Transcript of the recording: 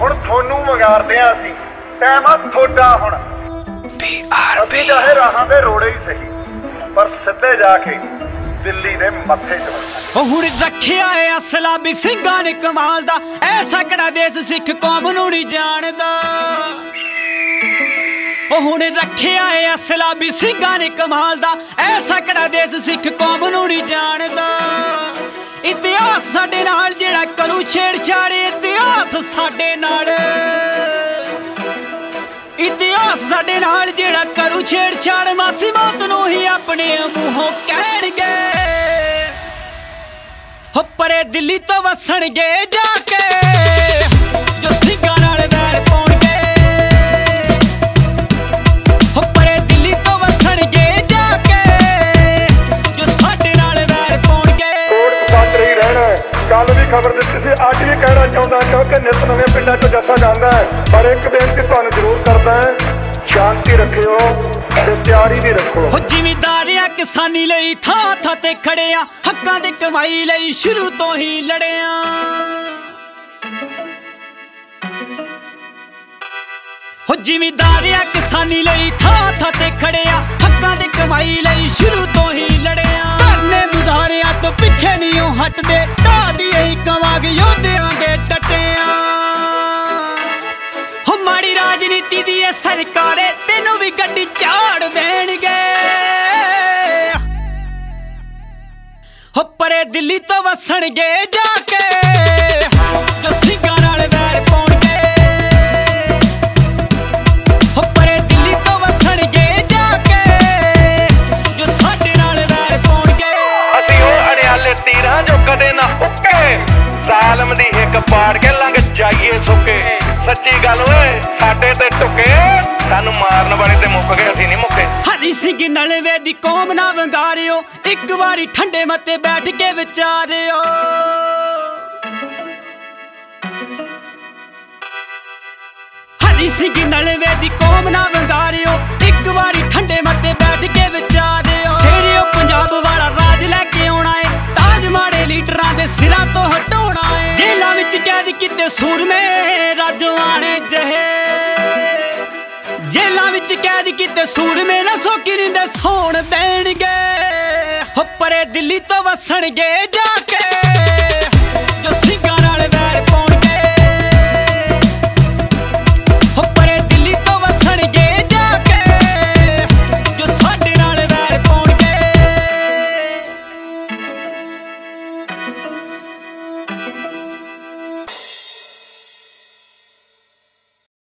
ਹੁਣ ਤੁਹਾਨੂੰ ਵੰਗਾਰਦੇ ਆਂ ਅਸੀਂ, ਟਾਈਮ ਆ ਥੋੜਾ ਹੁਣ। ਅਸੀਂ ਚਾਹੇ ਰਾਹਾਂ ਦੇ ਰੋੜੇ ਹੀ ਸਹੀ, ਪਰ ਸਿੱਧੇ ਜਾ ਕੇ ਦਿੱਲੀ ਦੇ ਮੱਥੇ ਚ। ਹੁਣ ਰੱਖਿਆ ਏ ਅਸਲਾ ਵੀ ਸਿੰਘਾਂ ਨੇ ਕਮਾਲ ਦਾ, ਐਸਾ ਕਿਹੜਾ ਦੇਸ਼ ਸਿੱਖ ਕੌਮ ਨੂੰ ਨਹੀਂ ਜਾਣਦਾ। ਹੁਣ ਰੱਖਿਆ ਏ ਅਸਲਾ ਵੀ ਸਿੰਘਾਂ ਨੇ ਕਮਾਲ ਦਾ, ਐਸਾ ਕਿਹੜਾ ਦੇਸ਼ ਸਿੱਖ ਕੌਮ ਨੂੰ ਨਹੀਂ ਜਾਣਦਾ। ਇਤਿਹਾਸ ਸਾਡੇ ਨਾਲ ਜਿਹੜਾ ਕਰੂ ਛੇੜਛਾੜ, ਇਤਿਹਾਸ ਸਾਡੇ ਨਾਲ, ਇਤਿਹਾਸ ਸਾਡੇ ਨਾਲ ਜਿਹੜਾ ਕਰੂ ਛੇੜਛਾੜ, ਮਾਸੀ ਮੌਤ ਨੂੰ ਹੀ ਆਪਣੇ ਮੂੰਹੋਂ ਕਹਿਣਗੇ। ਹੋ ਪਰੇ ਦਿੱਲੀ ਤੋਂ ਵਸਣਗੇ ਜਾ ਕੇ ਜੋ ਸਿੰਘਾਂ ਨਾਲ ਵੈਰ ਪਾਉਣਗੇ। ਕੱਲ ਵੀ ਖਬਰ ਦਿੱਤੀ ਸੀ, ਅੱਜ ਵੀ ਕਹਿਣਾ ਚਾਹੁੰਦਾ, ਕਿਉਂਕਿ ਨਿੱਤ ਨਵੇਂ ਪਿੰਡਾਂ ਚੋਂ ਜੱਸਾ ਜਾਂਦਾ ਹੈ। ਪਰ ਇੱਕ ਬੇਨਤੀ ਤੁਹਾਨੂੰ ਜ਼ਰੂਰ ਕਰਦਾ ਹੈ, ਸ਼ਾਂਤੀ ਰੱਖਿਓ ਤੇ ਤਿਆਰੀ ਵੀ ਰੱਖੋ। ਹੋ ਜ਼ਿਮੀਦਾਰਿਆਂ ਕਿਸਾਨੀ ਲਈ ਥਾਂ ਥਾਂ ਤੇ ਖੜਿਆ, ਹੱਕਾਂ ਦੀ ਕਮਾਈ ਲਈ ਸ਼ੁਰੂ ਤੋਂ ਹੀ ਲੜਿਆ। ਹੋ ਜ਼ਿਮੀਦਾਰਿਆਂ ਕਿਸਾਨੀ ਲਈ ਥਾਂ ਥਾਂ ਤੇ ਖੜਿਆ, ਹੱਕਾਂ ਦੀ ਕਮਾਈ ਲਈ ਸ਼ੁਰੂ ਤੋਂ ਹੀ ਲੜਿਆ। ਧਰਨੇ ਮੁਜ਼ਾਹਰਿਆਂ ਤੋਂ ਪਿੱਛੇ ਨਹੀਂ ਉਹ ਹਟਦੇ, हमारी राजनीति दी है सरकारें, तेनू भी गड्डी चाड़ देणगे। हो परे दिल्ली तो वसणगे जाके जो सिंघां नाल वैर पाउणगे। हो परे दिल्ली तो वसणगे जाके जो साडे नाल वैर पाउणगे। असीं ओह अड़िआले तीरां जो कदे ना हुक्के, ज़ालम दी हिक पाड़ के लंघ जाईए सुके। सच्ची गल ओए, साडे ते टुके, सानू मारन वाले ते मुक्क गए, असीं नहीं मुक्के। हरी सिंह नलवे दी कौम ना वंगारियो, एक बारी ठंडे मते बैठ के विचारियो। हरी सिंह नलवे दी कौम ना वंगारियो, एक बारी ठंडे मते बैठ के विचारियो। शेरियो पंजाब वाला राज लेके आउणा है, ताज माड़े लीडरां दे सिरां तो हटाउणा है। जेलां विच कैद कीते सूरमे सूरमे ना सोकिरी दे सोण देणगे। हो परे दिल्ली तो वसणगे जाके।